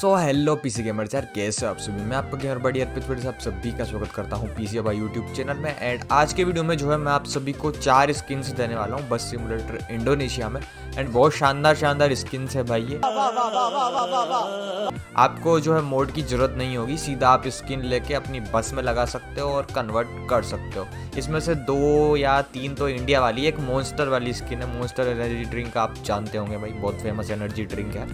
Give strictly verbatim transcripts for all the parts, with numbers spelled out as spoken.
So hello PC gamers यार, कैसे हो आप सभी। मैं आपका गेमर बड़ी यार पिछले आप सभी का स्वागत करता हूँ पीसी बाबा यूट्यूब चैनल में। एंड आज के वीडियो में जो है मैं आप सभी को चार स्किन्स देने वाला हूँ बस सिमुलेटर इंडोनेशिया में। एंड बहुत शानदार शानदार स्किन्स है भाई ये, आपको जो है मोड की जरूरत नहीं होगी, सीधा आप स्किन लेके अपनी बस में लगा सकते हो और कन्वर्ट कर सकते हो। इसमें से दो या तीन तो इंडिया वाली, एक मॉन्स्टर वाली स्किन है। मॉन्स्टर एनर्जी ड्रिंक आप जानते होंगे भाई, बहुत फेमस एनर्जी ड्रिंक है।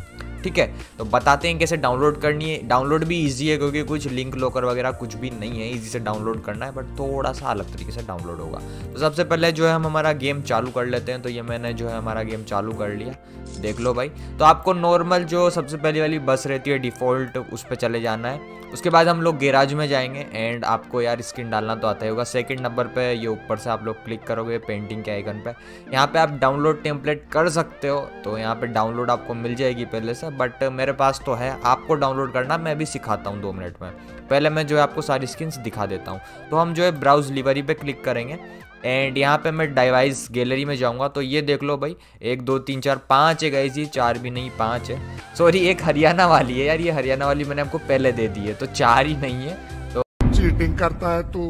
ठीक है, तो बताते हैं कैसे डाउनलोड करनी है। डाउनलोड भी इजी है क्योंकि कुछ लिंक लॉकर वगैरह कुछ भी नहीं है, इजी से डाउनलोड करना है, बट थोड़ा सा अलग तरीके से डाउनलोड होगा। तो सबसे पहले जो है हम हमारा गेम चालू कर लेते हैं। तो ये मैंने जो है हमारा गेम चालू कर लिया, देख लो भाई। तो आपको नॉर्मल जो सबसे पहले वाली बस रहती है डिफ़ॉल्ट, उस पर चले जाना है। उसके बाद हम लोग गैराज में जाएंगे एंड आपको यार स्किन डालना तो आता ही होगा। सेकंड नंबर पे ये ऊपर से आप लोग क्लिक करोगे पेंटिंग के आइकन पे, यहाँ पे आप डाउनलोड टेम्पलेट कर सकते हो। तो यहाँ पे डाउनलोड आपको मिल जाएगी पहले से, बट मेरे पास तो है, आपको डाउनलोड करना मैं भी सिखाता हूँ दो मिनट में। पहले मैं जो है आपको सारी स्किन्स दिखा देता हूँ। तो हम जो है ब्राउज लिवरी पर क्लिक करेंगे एंड यहाँ पे मैं डिवाइस गैलरी में जाऊँगा। तो ये देख लो भाई, एक दो तीन चार पाँच है गाइस, ये चार भी नहीं पाँच है, सॉरी एक हरियाणा वाली है यार। ये हरियाणा वाली मैंने आपको पहले दे दी है, तो चार ही नहीं है। तो चीटिंग करता है तू,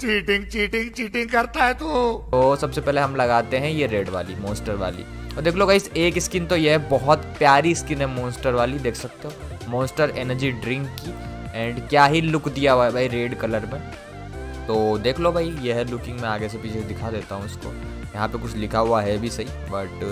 चीटिंग चीटिंग चीटिंग करता है तू। तो सबसे पहले हम लगाते हैं ये रेड वाली मॉन्स्टर वाली। और देख लो गाइस, एक स्किन तो ये है, बहुत प्यारी स्किन है मॉन्स्टर वाली, देख सकते हो मॉन्स्टर एनर्जी ड्रिंक की। एंड क्या ही लुक दिया हुआ है भाई रेड कलर में, तो देख लो भाई ये है लुकिंग। मैं आगे से पीछे दिखा देता हूँ इसको, यहाँ पे कुछ लिखा हुआ है भी सही बट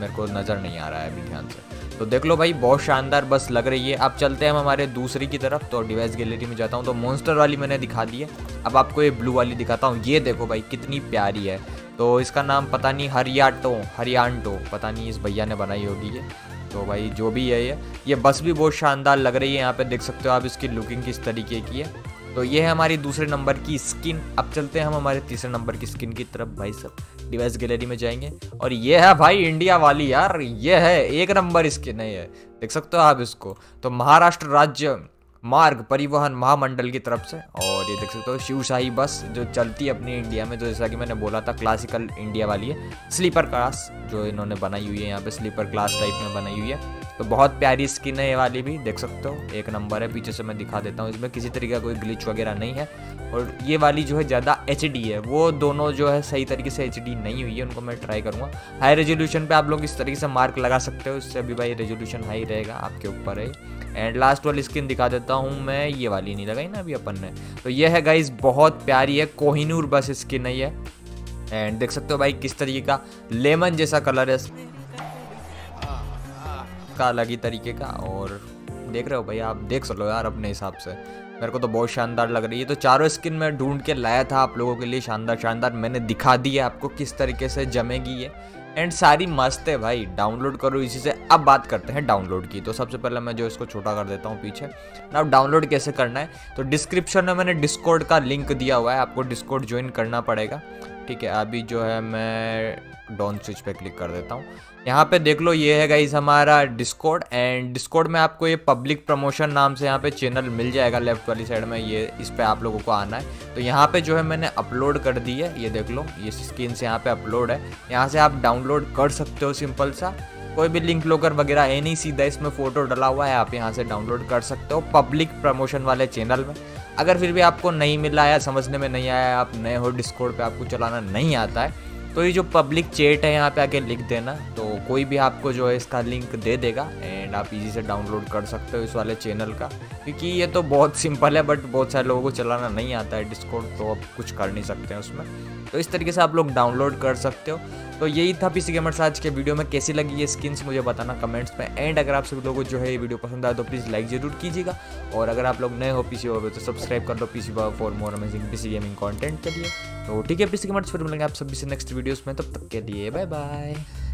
मेरे को नज़र नहीं आ रहा है अभी ध्यान से। तो देख लो भाई बहुत शानदार बस लग रही है। अब चलते हैं हम हमारे दूसरी की तरफ। तो डिवाइस गैलरी में जाता हूँ, तो मॉन्स्टर वाली मैंने दिखा दी है, अब आपको ये ब्लू वाली दिखाता हूँ। ये देखो भाई कितनी प्यारी है। तो इसका नाम पता नहीं हरियाटो हरियाणटो पता नहीं इस भैया ने बनाई होगी ये। तो भाई जो भी है ये ये बस भी बहुत शानदार लग रही है, यहाँ पर देख सकते हो आप इसकी लुकिंग किस तरीके की है। तो ये है हमारी दूसरे नंबर की स्किन। अब चलते हैं हम हमारे तीसरे नंबर की स्किन की तरफ भाई सब। डिवाइस गैलरी में जाएंगे और ये है भाई इंडिया वाली यार, ये है एक नंबर स्किन है ये, देख सकते हो आप इसको। तो महाराष्ट्र राज्य मार्ग परिवहन महामंडल की तरफ से, और ये देख सकते हो शिवशाही बस जो चलती है अपने इंडिया में। तो जैसा कि मैंने बोला था क्लासिकल इंडिया वाली है, स्लीपर क्लास जो इन्होंने बनाई हुई है, यहाँ पे स्लीपर क्लास टाइप में बनाई हुई है। तो बहुत प्यारी स्किन है ये वाली भी, देख सकते हो एक नंबर है। पीछे से मैं दिखा देता हूँ, इसमें किसी तरीके का कोई ग्लिच वगैरह नहीं है। और ये वाली जो है ज़्यादा एच डी है, वो दोनों जो है सही तरीके से एच डी नहीं हुई है, उनको मैं ट्राई करूँगा। हाई रेजोल्यूशन पे आप लोग इस तरीके से मार्क लगा सकते हो, इससे भी भाई रेजोल्यूशन हाई रहेगा, आपके ऊपर है। एंड लास्ट वाली स्किन दिखा देता हूँ मैं, ये वाली नहीं लगाई ना अभी अपन ने। तो ये है गाइस बहुत प्यारी है, कोहिनूर बस स्किन है ये। एंड देख सकते हो भाई किस तरीके का लेमन जैसा कलर है का, अलग ही तरीके का। और देख रहे हो भाई आप, देख सको यार अपने हिसाब से, मेरे को तो बहुत शानदार लग रही है। तो चारों स्किन मैं ढूंढ के लाया था आप लोगों के लिए, शानदार शानदार मैंने दिखा दी है आपको किस तरीके से जमेगी ये। एंड सारी मस्त है भाई, डाउनलोड करो इसी से। अब बात करते हैं डाउनलोड की। तो सबसे पहले मैं जो इसको छोटा कर देता हूँ पीछे। अब डाउनलोड कैसे करना है, तो डिस्क्रिप्शन में मैंने डिस्कॉर्ड का लिंक दिया हुआ है, आपको डिस्कॉर्ड ज्वाइन करना पड़ेगा। ठीक है, अभी जो है मैं डाउन स्विच पे क्लिक कर देता हूँ। यहाँ पे देख लो ये है गाइस हमारा डिस्कॉर्ड। एंड डिस्कॉर्ड में आपको ये पब्लिक प्रमोशन नाम से यहाँ पे चैनल मिल जाएगा लेफ्ट वाली साइड में, ये इस पे आप लोगों को आना है। तो यहाँ पे जो है मैंने अपलोड कर दी है, ये देख लो ये स्क्रीन से यहाँ पे अपलोड है, यहाँ से आप डाउनलोड कर सकते हो। सिंपल सा, कोई भी लिंक लॉकर वगैरह है नहीं, सीधा इसमें फ़ोटो डला हुआ है, आप यहाँ से डाउनलोड कर सकते हो पब्लिक प्रमोशन वाले चैनल में। अगर फिर भी आपको नहीं मिला या समझने में नहीं आया, आप नए हो डिस्कॉर्ड पे, आपको चलाना नहीं आता है, तो ये जो पब्लिक चैट है यहाँ पे आके लिख देना, तो कोई भी आपको जो है इसका लिंक दे देगा। एंड आप इजी से डाउनलोड कर सकते हो इस वाले चैनल का, क्योंकि ये तो बहुत सिंपल है बट बहुत सारे लोगों को चलाना नहीं आता है डिस्कॉर्ड, तो आप कुछ कर नहीं सकते हैं उसमें। तो इस तरीके से आप लोग डाउनलोड कर सकते हो। तो यही था पीसी गेमर्स आज के वीडियो में, कैसी लगी ये स्किन्स मुझे बताना कमेंट्स में। एंड अगर आप सभी लोगों को जो है ये वीडियो पसंद आए तो प्लीज़ लाइक जरूर कीजिएगा, और अगर आप लोग नए हो पीसी बाबा तो सब्सक्राइब कर लो PC Baba for more amazing PC gaming content के लिए। तो ठीक है पीसी गेमर्स, फिर मिलेंगे आप सभी से नेक्स्ट वीडियोज़ में, तब तक के लिए बाय बाय।